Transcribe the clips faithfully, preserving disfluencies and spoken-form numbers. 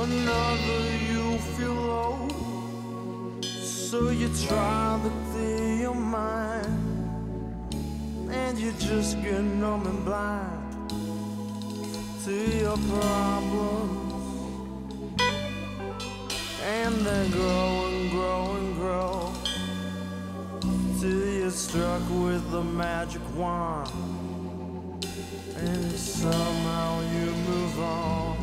Another you feel low, so you try to clear your mind, and you just get numb and blind to your problems, and they grow and grow and grow till you're struck with the magic wand, and somehow you move on.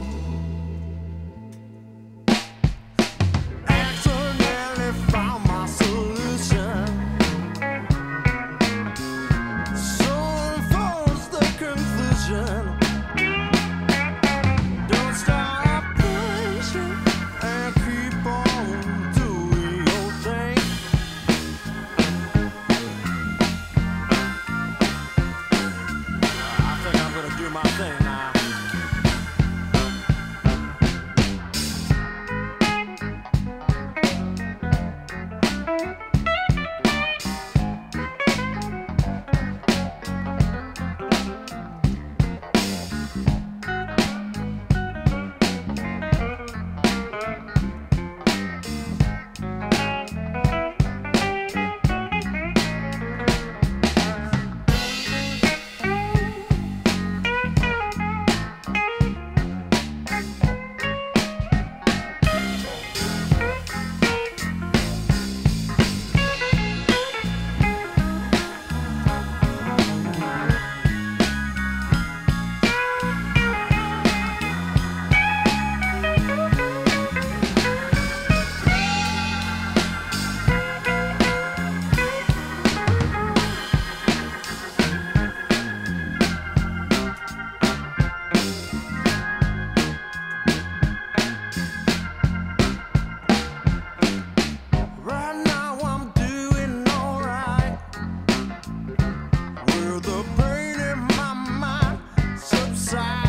Side.